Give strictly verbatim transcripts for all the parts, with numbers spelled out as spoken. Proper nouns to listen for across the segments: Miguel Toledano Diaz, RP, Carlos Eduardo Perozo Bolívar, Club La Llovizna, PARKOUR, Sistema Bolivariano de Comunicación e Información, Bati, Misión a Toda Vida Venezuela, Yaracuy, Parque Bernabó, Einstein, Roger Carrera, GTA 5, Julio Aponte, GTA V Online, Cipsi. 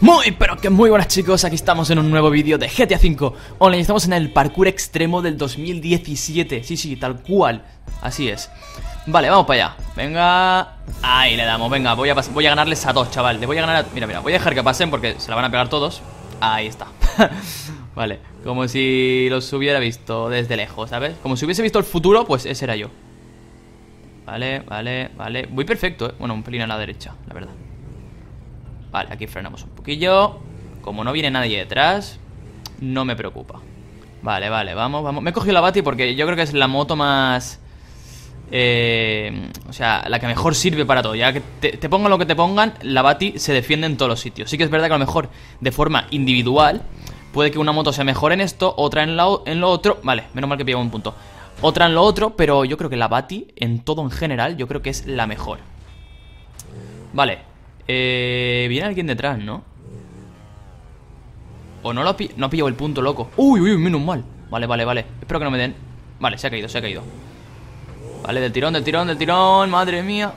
Muy pero que muy buenas chicos, aquí estamos en un nuevo vídeo de G T A cinco Online. Estamos en el parkour extremo del dos mil diecisiete, sí, sí, tal cual, así es. Vale, vamos para allá, venga, ahí le damos, venga, voy a, voy a ganarles a dos, chaval, le voy a ganar a... Mira, mira, voy a dejar que pasen porque se la van a pegar todos, ahí está. Vale, como si los hubiera visto desde lejos, ¿sabes? Como si hubiese visto el futuro, pues ese era yo. Vale, vale, vale, voy perfecto, ¿eh? Bueno, un pelín a la derecha, la verdad. Vale, aquí frenamos un poquillo. Como no viene nadie detrás, no me preocupa. Vale, vale, vamos, vamos. Me he cogido la Bati porque yo creo que es la moto más... Eh, o sea, la que mejor sirve para todo. Ya que te, te pongan lo que te pongan, la Bati se defiende en todos los sitios. Sí que es verdad que a lo mejor de forma individual puede que una moto sea mejor en esto, otra en, la, en lo otro. Vale, menos mal que pillamos un punto. Otra en lo otro, pero yo creo que la Bati en todo en general yo creo que es la mejor. Vale. Eh, viene alguien detrás, ¿no? O no lo pi no ha pillado el punto, loco. Uy, uy, menos mal. Vale, vale, vale. Espero que no me den. Vale, se ha caído, se ha caído. Vale, del tirón, del tirón, del tirón. Madre mía.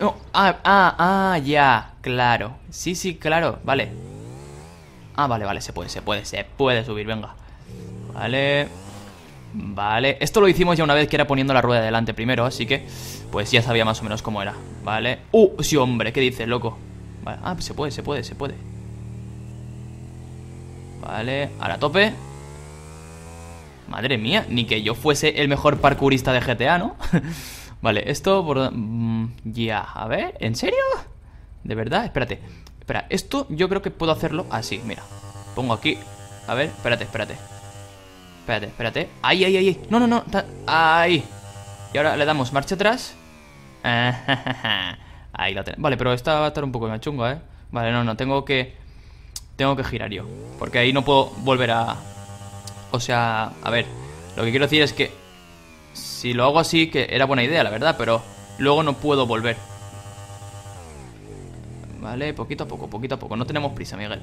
No, ah, ah, ah, ya. Claro. Sí, sí, claro. Vale. Ah, vale, vale. Se puede, se puede, se puede subir. Venga. Vale. Vale. Esto lo hicimos ya una vez que era poniendo la rueda delante primero, así que... Pues ya sabía más o menos cómo era, ¿vale? ¡Uh! Sí, hombre, ¿qué dices, loco? Vale. Ah, pues se puede, se puede, se puede. Vale, ahora a tope. Madre mía, ni que yo fuese el mejor parkourista de G T A, ¿no? Vale, esto por... Ya, yeah. A ver, ¿en serio? ¿De verdad? Espérate. Espera, esto yo creo que puedo hacerlo así, mira. Pongo aquí. A ver, espérate, espérate. Espérate, espérate. ¡Ay, ay, ay! No, no, no. ¡Ay! Y ahora le damos marcha atrás. Ahí la tenemos. Vale, pero esta va a estar un poco más chunga, ¿eh? Vale, no, no, tengo que... Tengo que girar yo, porque ahí no puedo volver a... O sea, a ver, lo que quiero decir es que si lo hago así, que era buena idea, la verdad, pero luego no puedo volver. Vale, poquito a poco, poquito a poco. No tenemos prisa, Miguel.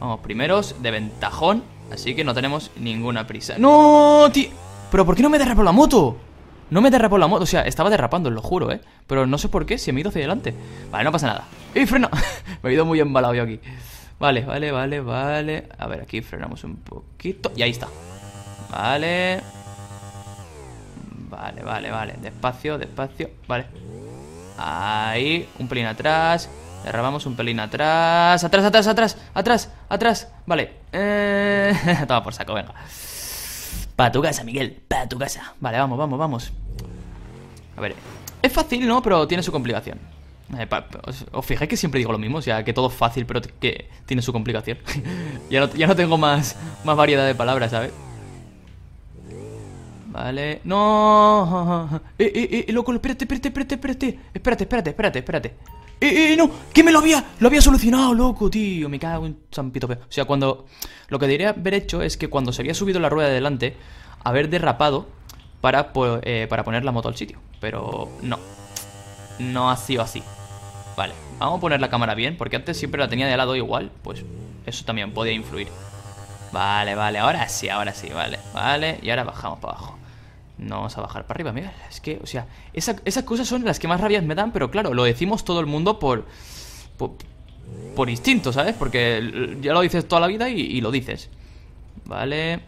Vamos, primeros de ventajón, así que no tenemos ninguna prisa. ¡No, tío! ¿Pero por qué no me derrapó la moto? No me derrapó la moto, o sea, estaba derrapando, lo juro, ¿eh? Pero no sé por qué, se me ha ido hacia adelante. Vale, no pasa nada. ¡Y freno! Me he ido muy embalado yo aquí. Vale, vale, vale, vale. A ver, aquí frenamos un poquito. Y ahí está. Vale. Vale, vale, vale. Despacio, despacio. Vale. Ahí, un pelín atrás. Derrapamos un pelín atrás. Atrás, atrás, atrás, atrás, atrás. Vale. Eh... Toma por saco, venga. Para tu casa, Miguel, para tu casa. Vale, vamos, vamos, vamos. A ver, es fácil, ¿no? Pero tiene su complicación. eh, pa, pa, os, os fijáis que siempre digo lo mismo. O sea, que todo es fácil, pero que tiene su complicación. ya, no, ya no tengo más, más variedad de palabras, ¿sabes? Vale, no. Eh, eh, eh, loco, espérate, espérate, espérate, espérate. Espérate, espérate, espérate, espérate. Eh, eh, no, que me lo había, lo había solucionado, loco, tío, me cago en champito feo. O sea, cuando, lo que debería haber hecho es que cuando se había subido la rueda de delante, haber derrapado para, po eh, para poner la moto al sitio, pero no, no ha sido así. Vale, vamos a poner la cámara bien, porque antes siempre la tenía de lado igual, pues eso también podía influir. Vale, vale, ahora sí, ahora sí, vale, vale, y ahora bajamos para abajo. No vamos a bajar para arriba, Miguel. Es que, o sea, esa, esas cosas son las que más rabias me dan. Pero claro, lo decimos todo el mundo por Por, por instinto, ¿sabes? Porque ya lo dices toda la vida y, y lo dices. Vale.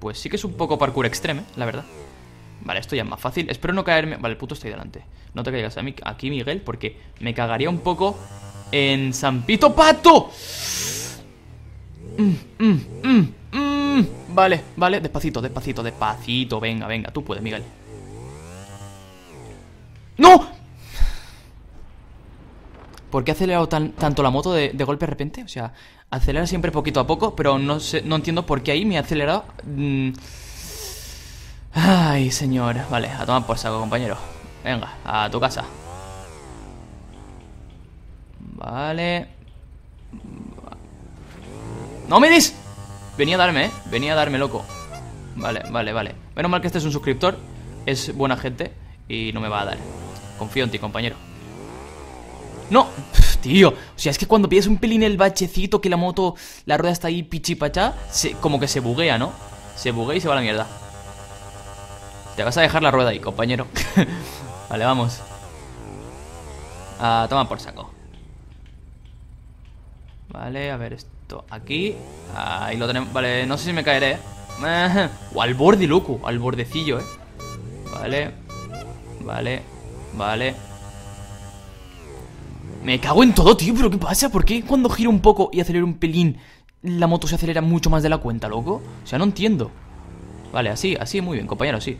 Pues sí que es un poco parkour extreme, ¿eh? La verdad. Vale, esto ya es más fácil. Espero no caerme. Vale, el puto está ahí delante. No te caigas a mí, aquí, Miguel, porque me cagaría un poco en San Pito Pato. mm, mm, mm. Vale, vale, despacito, despacito, despacito. Venga, venga, tú puedes, Miguel. ¡No! ¿Por qué ha acelerado tan, tanto la moto de, de golpe de repente? O sea, acelera siempre poquito a poco. Pero no sé, no entiendo por qué ahí me ha acelerado. Ay, señor. Vale, a tomar por saco, compañero. Venga, a tu casa. Vale. ¡No me des! Venía a darme, ¿eh? Venía a darme, loco. Vale, vale, vale. Menos mal que este es un suscriptor. Es buena gente y no me va a dar. Confío en ti, compañero. ¡No! Pff, tío, o sea, es que cuando pillas un pelín el bachecito, que la moto, la rueda está ahí pichipachá, se, como que se buguea, ¿no? Se buguea y se va a la mierda. Te vas a dejar la rueda ahí, compañero. Vale, vamos. Ah, toma por saco. Vale, a ver esto aquí. Ahí lo tenemos. Vale, no sé si me caeré, ¿eh? O al borde, loco. Al bordecillo, ¿eh? Vale. Vale. Vale. Me cago en todo, tío. ¿Pero qué pasa? ¿Por qué cuando giro un poco y acelero un pelín la moto se acelera mucho más de la cuenta, loco? O sea, no entiendo. Vale, así, así, muy bien, compañero, así.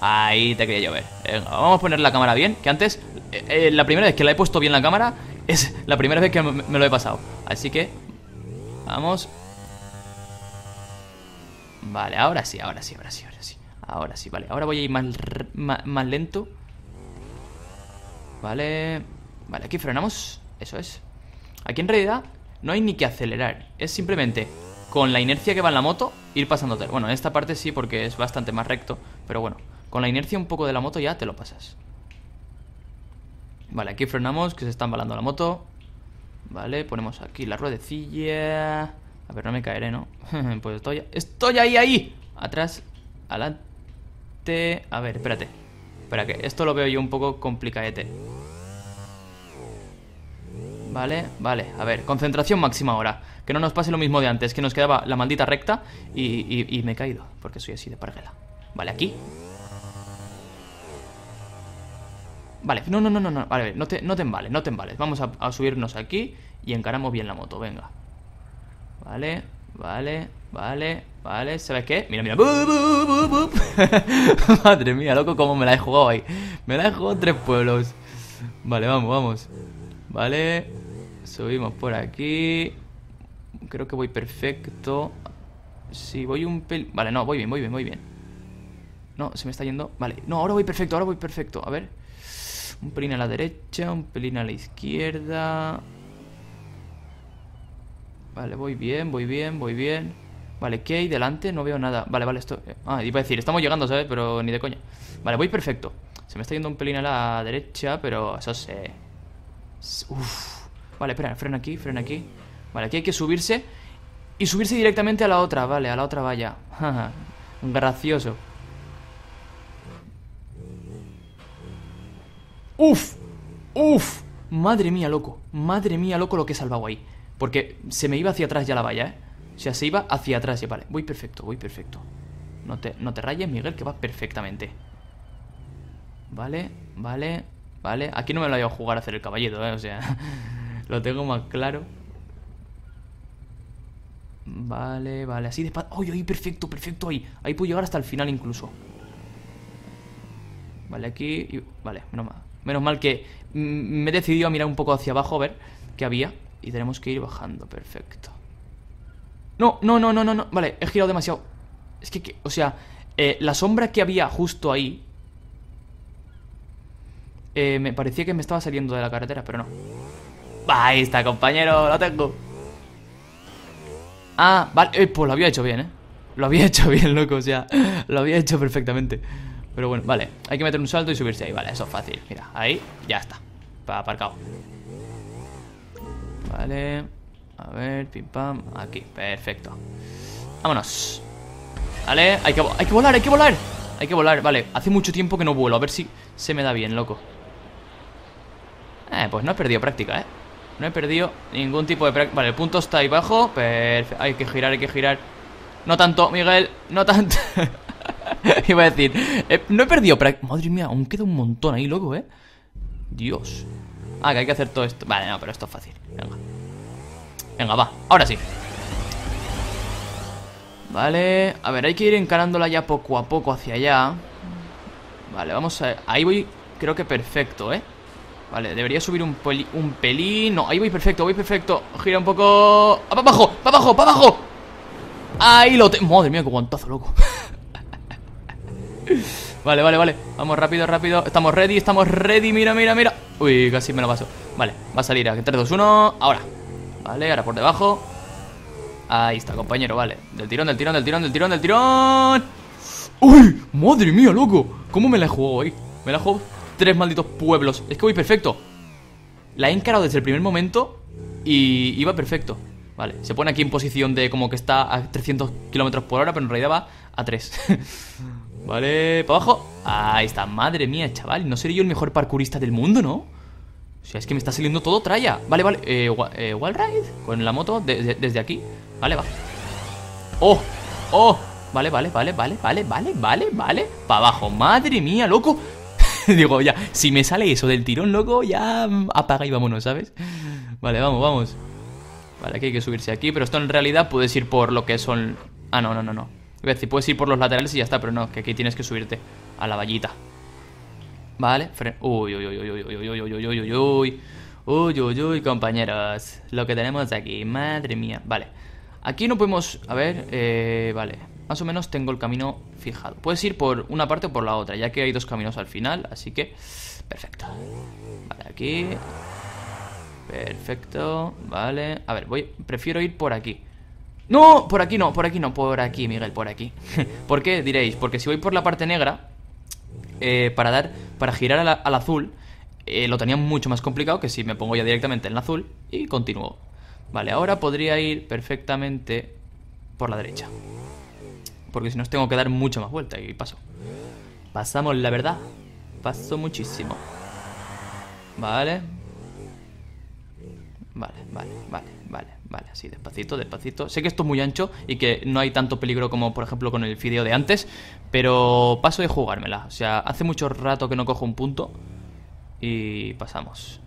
Ahí te quería yo ver. Venga, vamos a poner la cámara bien. Que antes, eh, eh, la primera vez que la he puesto bien la cámara es la primera vez que me, me lo he pasado. Así que, vamos. Vale, ahora sí, ahora sí, ahora sí, ahora sí. Ahora sí, vale, ahora voy a ir más, más, más lento. Vale. Vale, aquí frenamos. Eso es. Aquí en realidad no hay ni que acelerar. Es simplemente con la inercia que va en la moto ir pasándote. Bueno, en esta parte sí, porque es bastante más recto. Pero bueno, con la inercia un poco de la moto ya te lo pasas. Vale, aquí frenamos, que se está embalando la moto. Vale, ponemos aquí la ruedecilla. A ver, no me caeré, ¿no? Pues estoy, estoy ahí, ahí. Atrás, adelante. A ver, espérate. Espera que esto lo veo yo un poco complicadete. Vale, vale, a ver, concentración máxima ahora. Que no nos pase lo mismo de antes, que nos quedaba la maldita recta y, y, y me he caído, porque soy así de parguela. Vale, aquí. Vale, no, no, no, no, no. Vale, no te, no te embales, no te embales. Vamos a, a subirnos aquí y encaramos bien la moto, venga. Vale, vale, vale, vale. ¿Sabes qué? Mira, mira. Madre mía, loco, cómo me la he jugado ahí. Me la he jugado en tres pueblos. Vale, vamos, vamos. Vale. Subimos por aquí. Creo que voy perfecto. Sí, voy un pel... Vale, no, voy bien, voy bien, voy bien. No, se me está yendo. Vale, no, ahora voy perfecto, ahora voy perfecto. A ver. Un pelín a la derecha, un pelín a la izquierda. Vale, voy bien, voy bien, voy bien. Vale, ¿qué hay delante? No veo nada. Vale, vale, esto... Ah, iba a decir, estamos llegando, ¿sabes? Pero ni de coña. Vale, voy perfecto. Se me está yendo un pelín a la derecha, pero eso se... Uff. Vale, espera, frena aquí, frena aquí. Vale, aquí hay que subirse. Y subirse directamente a la otra, vale, a la otra valla. Gracioso. Uf, uf, madre mía, loco. Madre mía, loco, lo que he salvado ahí. Porque se me iba hacia atrás ya la valla, ¿eh? O sea, se iba hacia atrás ya, vale. Voy perfecto, voy perfecto. No te, no te rayes, Miguel, que vas perfectamente. Vale, vale, vale. Aquí no me lo voy a jugar a hacer el caballito, ¿eh? O sea, lo tengo más claro. Vale, vale, así de... ¡Ay, ay, perfecto, perfecto ahí! Ahí puedo llegar hasta el final incluso. Vale, aquí... Y... Vale, menos mal. Menos mal que me he decidido a mirar un poco hacia abajo, a ver qué había. Y tenemos que ir bajando, perfecto. No, no, no, no, no, no. Vale, he girado demasiado. Es que, que o sea, eh, la sombra que había justo ahí eh, me parecía que me estaba saliendo de la carretera, pero no. Ahí está, compañero, lo tengo. Ah, vale, eh, pues lo había hecho bien, eh. Lo había hecho bien, loco, o sea, lo había hecho perfectamente. Pero bueno, vale, hay que meter un salto y subirse ahí, vale, eso es fácil. Mira, ahí, ya está, aparcado. Vale, a ver, pim pam, aquí, perfecto. Vámonos. Vale, hay que, hay que volar, hay que volar. Hay que volar, vale, hace mucho tiempo que no vuelo. A ver si se me da bien, loco. Eh, pues no he perdido práctica, eh. No he perdido ningún tipo de práctica. Vale, el punto está ahí abajo. Perfecto, hay que girar, hay que girar. No tanto, Miguel, no tanto. Iba a decir, eh, no he perdido práctica. Madre mía, aún queda un montón ahí, loco, eh. Dios. Ah, que hay que hacer todo esto. Vale, no, pero esto es fácil. Venga. Venga, va. Ahora sí. Vale. A ver, hay que ir encarándola ya poco a poco hacia allá. Vale, vamos a... Ahí voy, creo que perfecto, ¿eh? Vale, debería subir un, poli... un pelín. No, ahí voy perfecto, voy perfecto. Gira un poco... ¡Ah, para abajo! ¡Para abajo! ¡Para abajo! ¡Ahí lo tengo! Madre mía, qué guantazo, loco. Vale, vale, vale. Vamos rápido, rápido. Estamos ready, estamos ready. Mira, mira, mira. Uy, casi me lo paso. Vale, va a salir a tres, dos, uno. Ahora. Vale, ahora por debajo. Ahí está, compañero, vale. Del tirón, del tirón, del tirón, del tirón, del tirón. Uy, madre mía, loco. ¿Cómo me la he jugado ahí? Me la he jugado tres malditos pueblos. Es que voy perfecto. La he encarado desde el primer momento y iba perfecto. Vale, se pone aquí en posición de como que está a trescientos kilómetros por hora, pero en realidad va a tres. Vale, para abajo. Ahí está, madre mía, chaval. ¿No seré yo el mejor parkourista del mundo, no? O sea, es que me está saliendo todo tralla. Vale, vale, eh, eh, wall ride con la moto de, de, desde aquí. Vale, va. Oh, oh. Vale, vale, vale, vale, vale, vale, vale, vale. Para abajo, madre mía, loco. Digo, ya, si me sale eso del tirón, loco, ya apaga y vámonos, ¿sabes? Vale, vamos, vamos. Vale, aquí hay que subirse aquí, pero esto en realidad puedes ir por lo que son... Ah, no, no, no, no. Voy a decir, puedes ir por los laterales y ya está, pero no, que aquí tienes que subirte a la vallita. Vale, fre... Uy, uy, uy, uy, uy, uy, uy, uy, uy, uy, uy. Uy, uy, uy, compañeros. Lo que tenemos aquí, madre mía. Vale, aquí no podemos... A ver, eh, vale. Más o menos tengo el camino fijado. Puedes ir por una parte o por la otra, ya que hay dos caminos al final, así que... Perfecto. Vale, aquí... Perfecto, vale. A ver, voy, prefiero ir por aquí. No, por aquí no, por aquí no, por aquí, Miguel, por aquí. ¿Por qué? Diréis, porque si voy por la parte negra, eh, para dar, para girar al, al azul, eh, lo tenía mucho más complicado que si me pongo ya directamente en el azul y continúo. Vale, ahora podría ir perfectamente por la derecha, porque si no os tengo que dar mucho más vuelta y paso. Pasamos, la verdad, paso muchísimo. Vale. Vale, vale, vale, vale, vale, así despacito, despacito. Sé que esto es muy ancho y que no hay tanto peligro como por ejemplo con el video de antes, pero paso de jugármela. O sea, hace mucho rato que no cojo un punto y pasamos.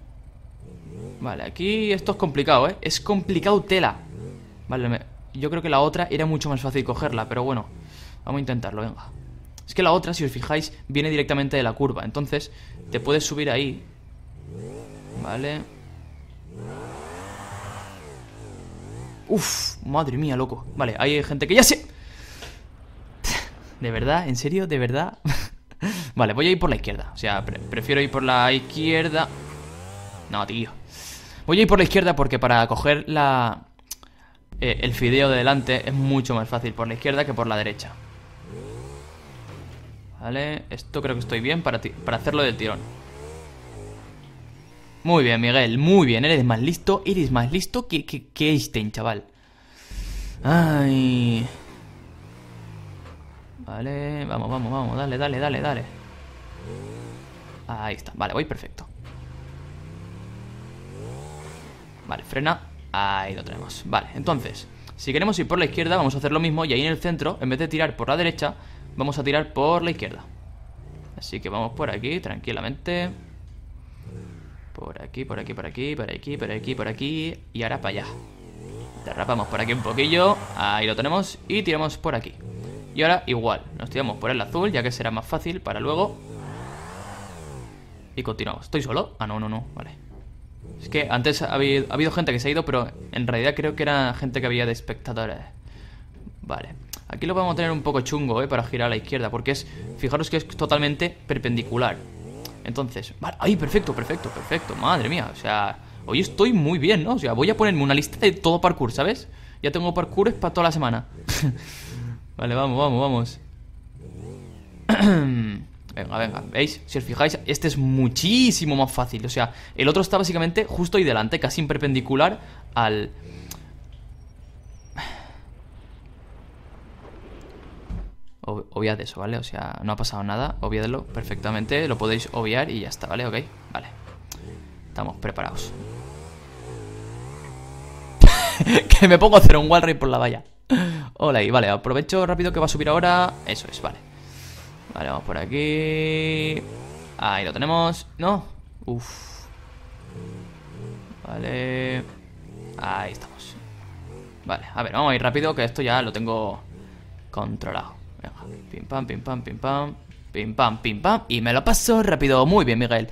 Vale, aquí esto es complicado, ¿eh? Es complicado tela. Vale, me... yo creo que la otra era mucho más fácil cogerla, pero bueno, vamos a intentarlo, venga. Es que la otra, si os fijáis, viene directamente de la curva, entonces te puedes subir ahí. Vale. Uf, madre mía, loco. Vale, hay gente que ya se... ¿De verdad? ¿En serio? ¿De verdad? Vale, voy a ir por la izquierda. O sea, pre prefiero ir por la izquierda. No, tío. Voy a ir por la izquierda porque para coger la... Eh, el fideo de delante es mucho más fácil por la izquierda que por la derecha. Vale, esto creo que estoy bien para, para hacerlo del tirón. Muy bien, Miguel, muy bien, eres más listo, eres más listo que, que, que Einstein, chaval. Ay. Vale, vamos, vamos, vamos, dale, dale, dale, dale. Ahí está, vale, voy perfecto. Vale, frena, ahí lo tenemos. Vale, entonces, si queremos ir por la izquierda vamos a hacer lo mismo y ahí en el centro, en vez de tirar por la derecha, vamos a tirar por la izquierda. Así que vamos por aquí, tranquilamente. Por aquí, por aquí, por aquí, por aquí, por aquí, por aquí. Y ahora para allá. Derrapamos por aquí un poquillo. Ahí lo tenemos. Y tiramos por aquí. Y ahora igual. Nos tiramos por el azul, ya que será más fácil para luego. Y continuamos. ¿Estoy solo? Ah, no, no, no. Vale. Es que antes ha habido, ha habido gente que se ha ido, pero en realidad creo que era gente que había de espectadores. Vale. Aquí lo vamos a tener un poco chungo, ¿eh? Para girar a la izquierda. Porque es... Fijaros que es totalmente perpendicular. Entonces, vale, ay, perfecto, perfecto, perfecto. Madre mía, o sea, hoy estoy muy bien, ¿no? O sea, voy a ponerme una lista de todo parkour, ¿sabes? Ya tengo parkours para toda la semana. Vale, vamos, vamos, vamos. Venga, venga, ¿veis? Si os fijáis, este es muchísimo más fácil. O sea, el otro está básicamente justo ahí delante, casi en perpendicular al... Obviad eso, ¿vale? O sea, no ha pasado nada. Obviadlo perfectamente, lo podéis obviar y ya está, ¿vale? Ok, vale. Estamos preparados. Que me pongo a hacer un wall ride por la valla. Hola, y vale, aprovecho rápido que va a subir ahora. Eso es, vale. Vale, vamos por aquí. Ahí lo tenemos. No, uff. Vale. Ahí estamos. Vale, a ver, vamos a ir rápido que esto ya lo tengo controlado. Venga, pim pam, pim pam, pim pam, pim pam, pim pam. Y me lo paso rápido, muy bien, Miguel.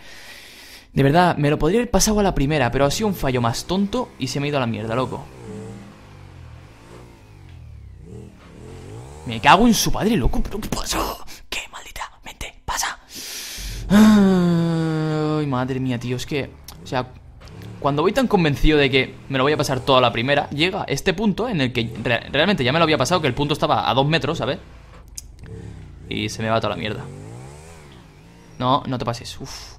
De verdad, me lo podría haber pasado a la primera, pero ha sido un fallo más tonto y se me ha ido a la mierda, loco. Me cago en su padre, loco, pero ¿qué pasa? ¿Qué maldita mente pasa? Ay, madre mía, tío, es que... O sea, cuando voy tan convencido de que me lo voy a pasar toda la primera, llega este punto en el que re realmente ya me lo había pasado, que el punto estaba a dos metros, ¿sabes? Y se me va toda la mierda. No, no te pases. Uf.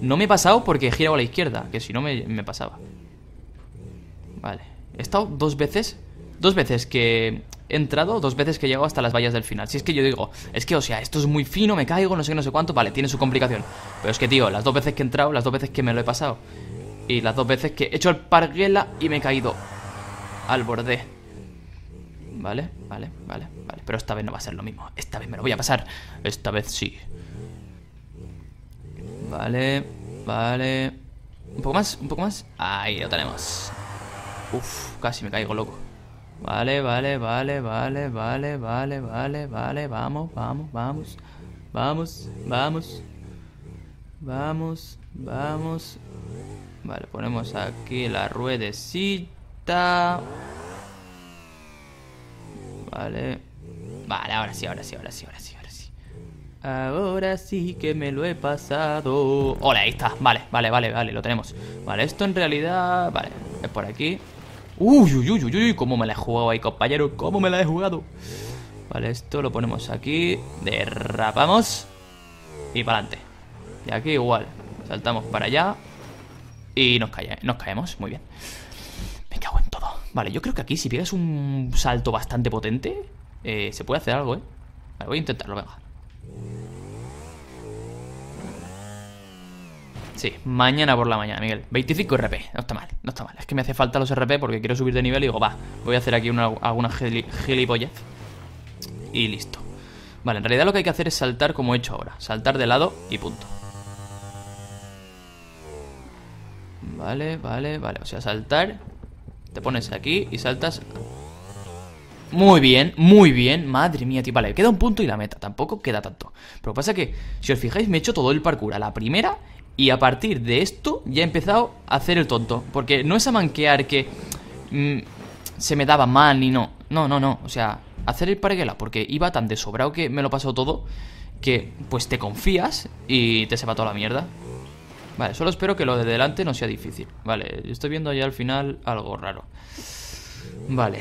No me he pasado porque he girado a la izquierda, que si no me, me pasaba. Vale. He estado dos veces, dos veces que he entrado, dos veces que he llegado hasta las vallas del final. Si es que yo digo, es que o sea, esto es muy fino, me caigo, no sé qué, no sé cuánto. Vale, tiene su complicación. Pero es que tío, las dos veces que he entrado, las dos veces que me lo he pasado y las dos veces que he hecho el parguela y me he caído al borde. Vale, vale, vale, vale. Pero esta vez no va a ser lo mismo, esta vez me lo voy a pasar. Esta vez sí. Vale, vale. Un poco más, un poco más. Ahí lo tenemos. Uf, casi me caigo, loco. Vale, vale, vale, vale, vale, vale, vale, vale. Vamos, vamos, vamos. Vamos, vamos. Vamos, vamos. Vale, ponemos aquí la ruedecita. Vale. Vale, ahora sí, ahora sí, ahora sí, ahora sí, ahora sí. Ahora sí que me lo he pasado. Hola, ahí está. Vale, vale, vale, vale, lo tenemos. Vale, esto en realidad... Vale, es por aquí. Uy, uy, uy, uy, uy, cómo me la he jugado ahí, compañero. Cómo me la he jugado. Vale, esto lo ponemos aquí. Derrapamos. Y para adelante. Y aquí igual. Saltamos para allá. Y nos, cae, nos caemos, muy bien. Me cago en todo. Vale, yo creo que aquí si pegas un salto bastante potente, eh, se puede hacer algo, eh. Vale, voy a intentarlo, venga. Sí, mañana por la mañana, Miguel. veinticinco R P, no está mal, no está mal. Es que me hace falta los R P porque quiero subir de nivel y digo, va, voy a hacer aquí una, alguna gili, gilipollez. Y listo. Vale, en realidad lo que hay que hacer es saltar como he hecho ahora. Saltar de lado y punto. Vale, vale, vale, o sea, saltar. Te pones aquí y saltas. Muy bien, muy bien. Madre mía, tío, vale, queda un punto y la meta. Tampoco queda tanto, pero lo que pasa es que si os fijáis me he hecho todo el parkour a la primera. Y a partir de esto ya he empezado a hacer el tonto, porque no es a manquear que mmm, se me daba mal ni no. No, no, no, o sea, hacer el parguela, porque iba tan desobrado que me lo pasó todo, que pues te confías y te se va toda la mierda. Vale, solo espero que lo de delante no sea difícil. Vale, yo estoy viendo ya al final algo raro. Vale.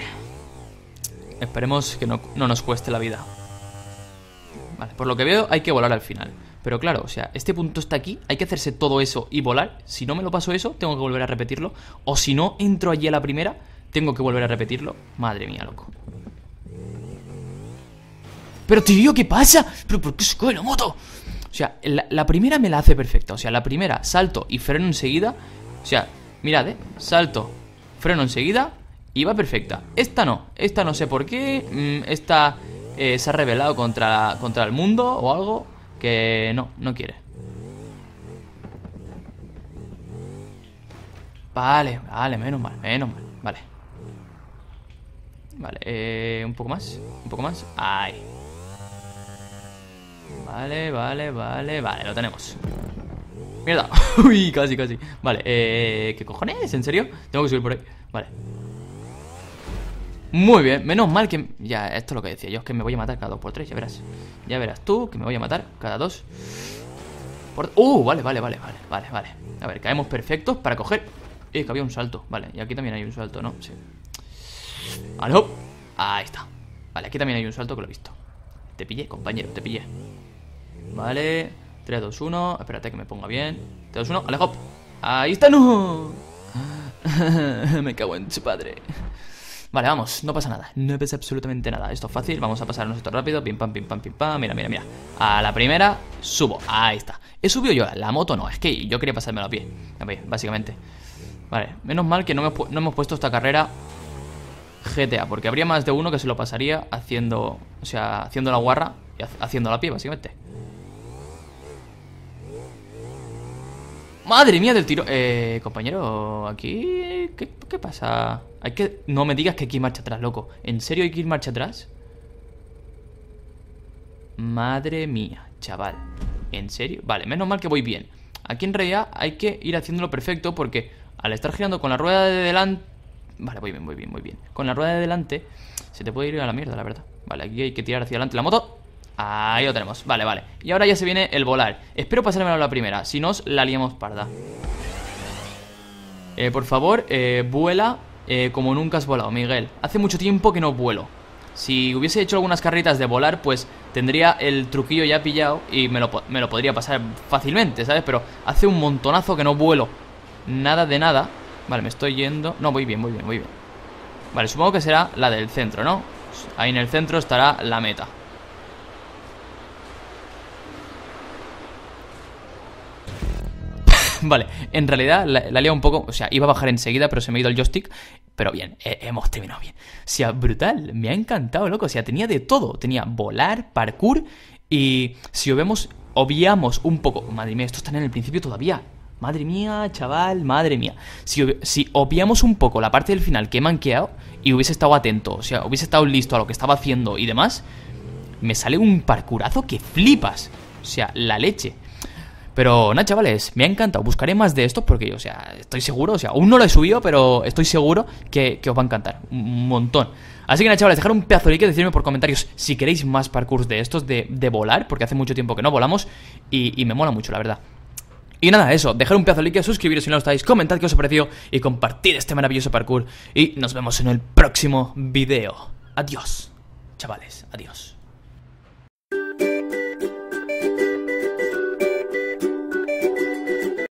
Esperemos que no, no nos cueste la vida. Vale, por lo que veo hay que volar al final. Pero claro, o sea, este punto está aquí, hay que hacerse todo eso y volar. Si no me lo paso eso, tengo que volver a repetirlo. O si no, entro allí a la primera, tengo que volver a repetirlo. Madre mía, loco. Pero tío, ¿qué pasa? ¿Pero por qué se cae la moto? O sea, la, la primera me la hace perfecta. O sea, la primera, salto y freno enseguida. O sea, mirad, eh, salto, freno enseguida y va perfecta. Esta no, esta no sé por qué. Esta eh, se ha rebelado contra, contra el mundo o algo. Que no, no quiere. Vale, vale, menos mal, menos mal. Vale. Vale, eh, un poco más, un poco más. Ahí. Vale, vale, vale, vale, lo tenemos. Mierda. Uy, casi, casi. Vale, eh, ¿qué cojones? ¿En serio? Tengo que subir por ahí. Vale. Muy bien, menos mal que... Ya, esto es lo que decía yo, es que me voy a matar cada dos por tres, ya verás. Ya verás tú que me voy a matar cada dos por... ¡Uh! Vale, vale, vale, vale, vale, vale. A ver, caemos perfectos para coger... Eh, que había un salto, vale, y aquí también hay un salto, ¿no? Sí. ¡Aló! Ahí está. Vale, aquí también hay un salto que lo he visto. Te pillé, compañero, te pillé. Vale, tres, dos, uno. Espérate que me ponga bien. tres, dos, uno, ¡ale, hop! ¡Ahí está, no! Me cago en su padre. Vale, vamos, no pasa nada, no pasa absolutamente nada. Esto es fácil, vamos a pasarnos esto rápido. Pim, pam, pim, pam, pim, pam, mira, mira, mira. A la primera, subo, ahí está. He subido yo, la moto no, es que yo quería pasármelo a pie. A pie, básicamente. Vale, menos mal que no, me, no hemos puesto esta carrera G T A, porque habría más de uno que se lo pasaría haciendo, o sea, haciendo la guarra y ha, haciendo la pie, básicamente. Madre mía del tiro. Eh, compañero, aquí... ¿Qué, qué pasa? Hay que... No me digas que hay que ir marcha atrás, loco. ¿En serio hay que ir marcha atrás? Madre mía, chaval. ¿En serio? Vale, menos mal que voy bien. Aquí en realidad hay que ir haciéndolo perfecto porque al estar girando con la rueda de delante... Vale, voy bien, voy bien, muy bien. Con la rueda de delante se te puede ir a la mierda, la verdad. Vale, aquí hay que tirar hacia adelante la moto. Ahí lo tenemos, vale, vale. Y ahora ya se viene el volar. Espero pasármelo a la primera, si no os la liamos parda. eh, Por favor, eh, vuela eh, como nunca has volado, Miguel. Hace mucho tiempo que no vuelo. Si hubiese hecho algunas carritas de volar, pues tendría el truquillo ya pillado y me lo, me lo podría pasar fácilmente, ¿sabes? Pero hace un montonazo que no vuelo. Nada de nada. Vale, me estoy yendo. No, voy bien, muy bien, muy bien. Vale, supongo que será la del centro, ¿no? Ahí en el centro estará la meta. Vale, en realidad la, la he liado un poco. O sea, iba a bajar enseguida, pero se me ha ido el joystick. Pero bien, eh, hemos terminado bien. O sea, brutal, me ha encantado, loco. O sea, tenía de todo, tenía volar, parkour. Y si lo vemos, obviamos un poco. Madre mía, esto está en el principio todavía. Madre mía, chaval, madre mía. Si, si obviamos un poco la parte del final que he manqueado y hubiese estado atento, o sea, hubiese estado listo a lo que estaba haciendo y demás, me sale un parkourazo que flipas. O sea, la leche. Pero nada, chavales, me ha encantado. Buscaré más de estos porque, o sea, estoy seguro. O sea, aún no lo he subido, pero estoy seguro que, que os va a encantar, un montón. Así que nada, chavales, dejar un pedazo de like, decirme por comentarios si queréis más parkours de estos de, de volar, porque hace mucho tiempo que no volamos y, y me mola mucho, la verdad. Y nada, eso, dejar un pedazo de like, suscribiros si no lo estáis, comentad qué os ha parecido y compartid este maravilloso parkour. Y nos vemos en el próximo video. Adiós, chavales, adiós.